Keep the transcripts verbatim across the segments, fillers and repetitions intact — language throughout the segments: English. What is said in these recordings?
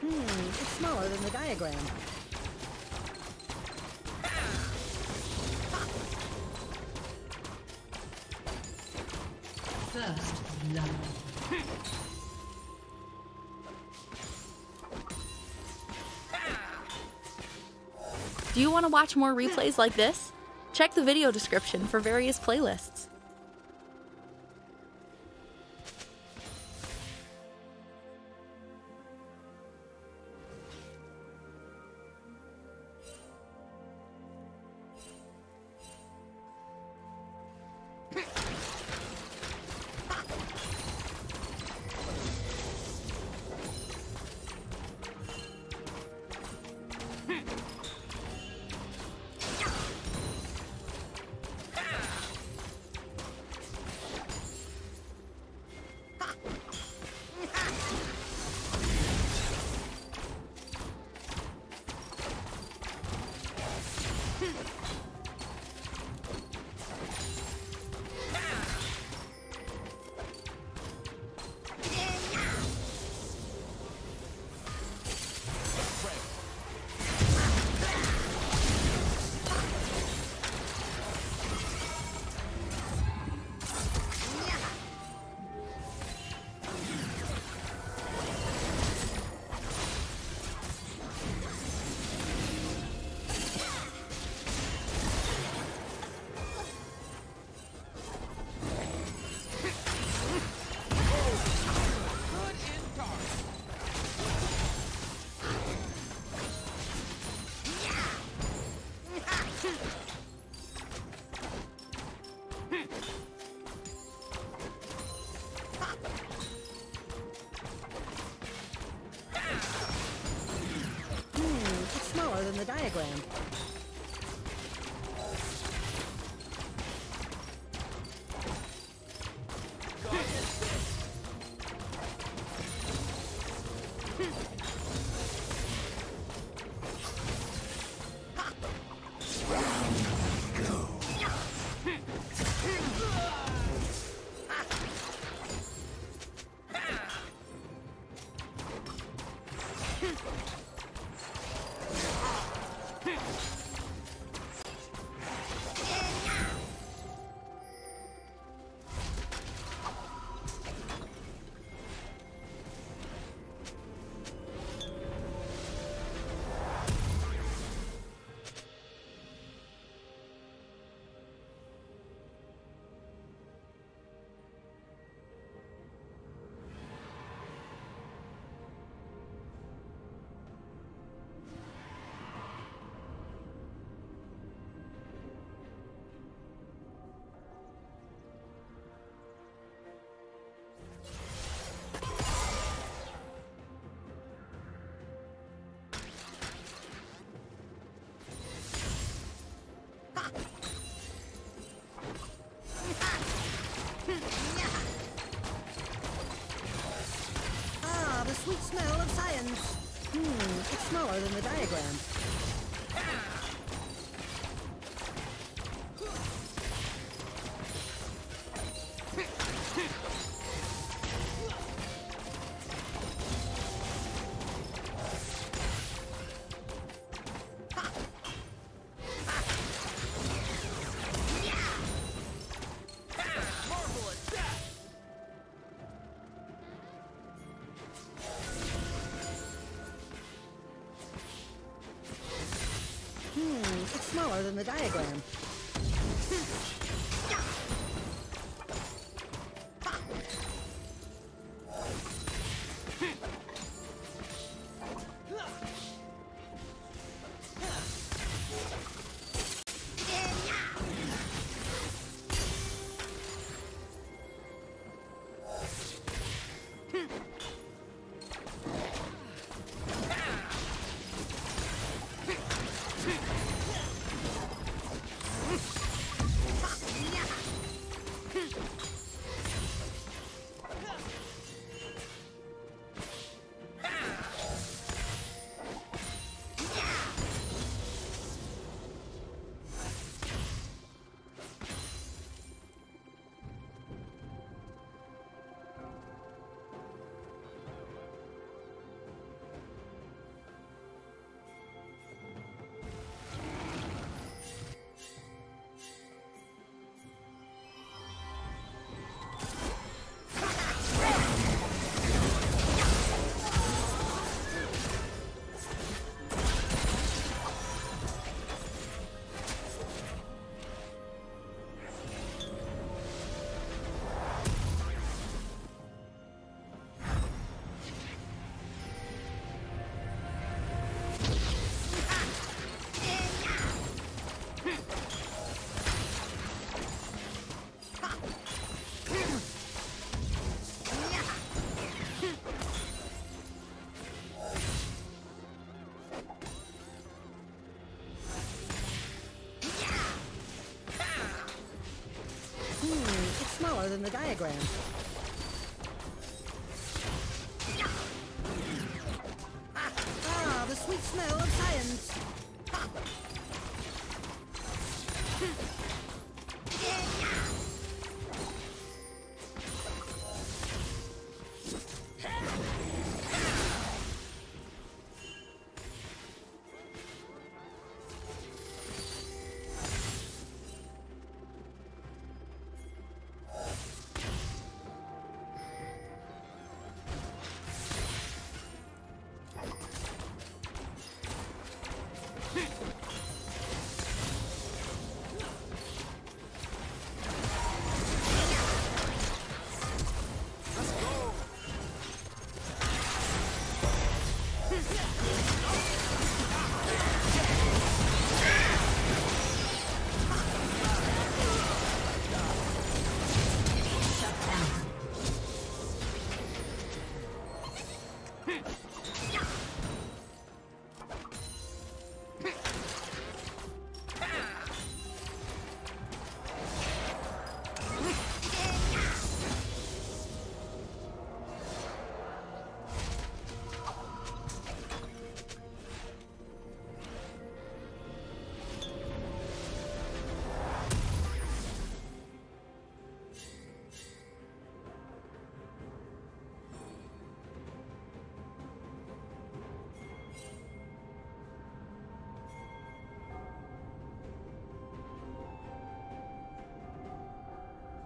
Hmm, it's smaller than the diagram. First love. Do you want to watch more replays like this? Check the video description for various playlists. The diagram. Sweet smell of science. Hmm, it's smaller than the diagram. Smaller than the diagram. Fuck! diagram. Ah, the sweet smell of science.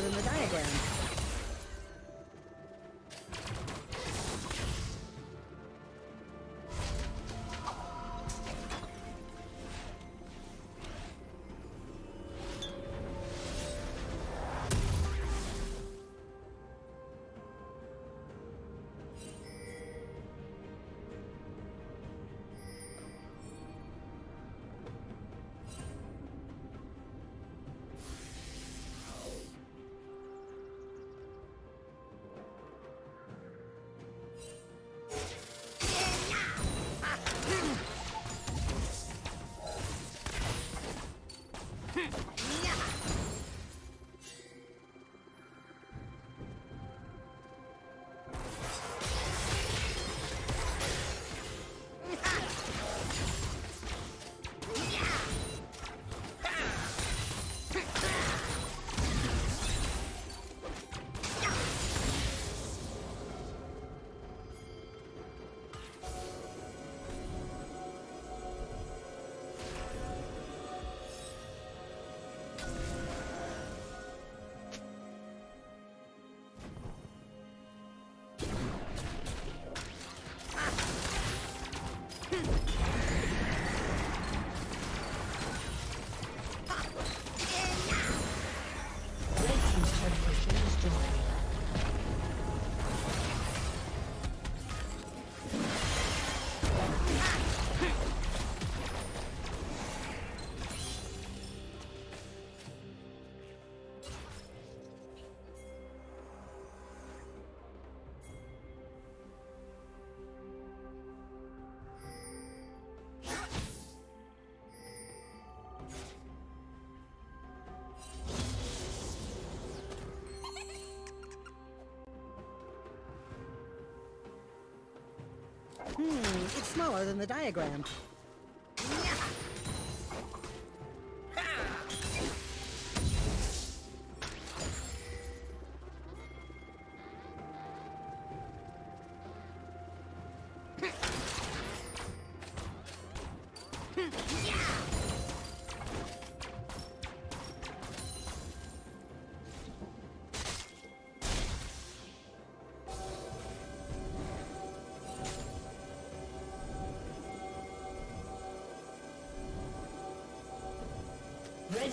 Than the diagram. Hmm, it's smaller than the diagram. Red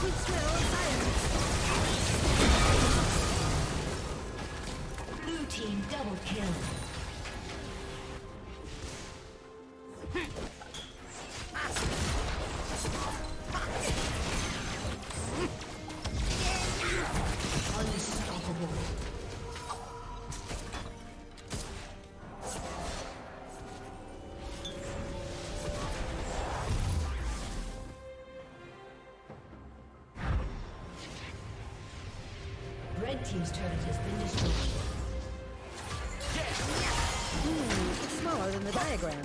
Red team's turret has been destroyed. Hmm, it's smaller than the diagram.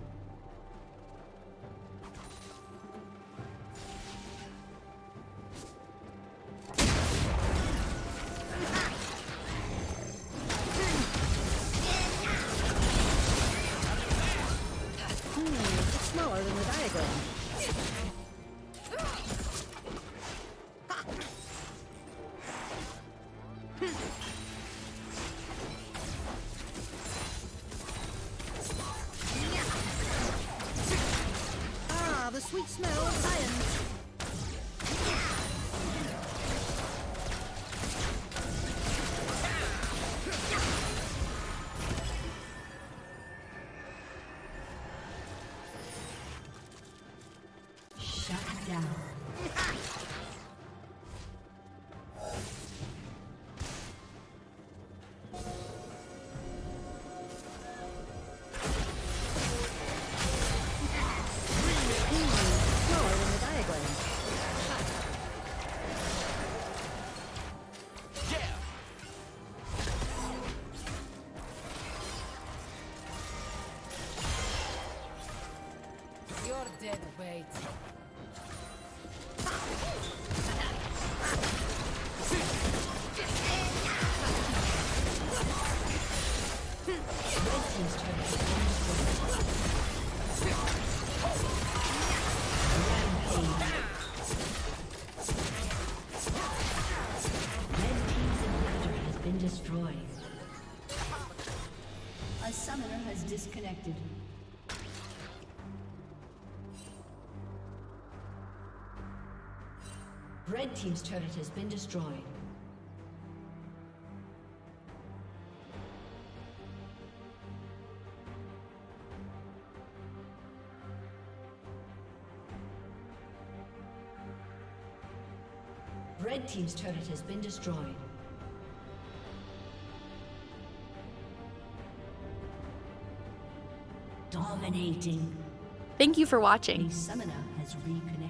Sweet smell of science. Shut down. Dead weight. Red team's turret has been destroyed. Red team's turret has been destroyed. Dominating. Thank you for watching. The summoner has reconnected.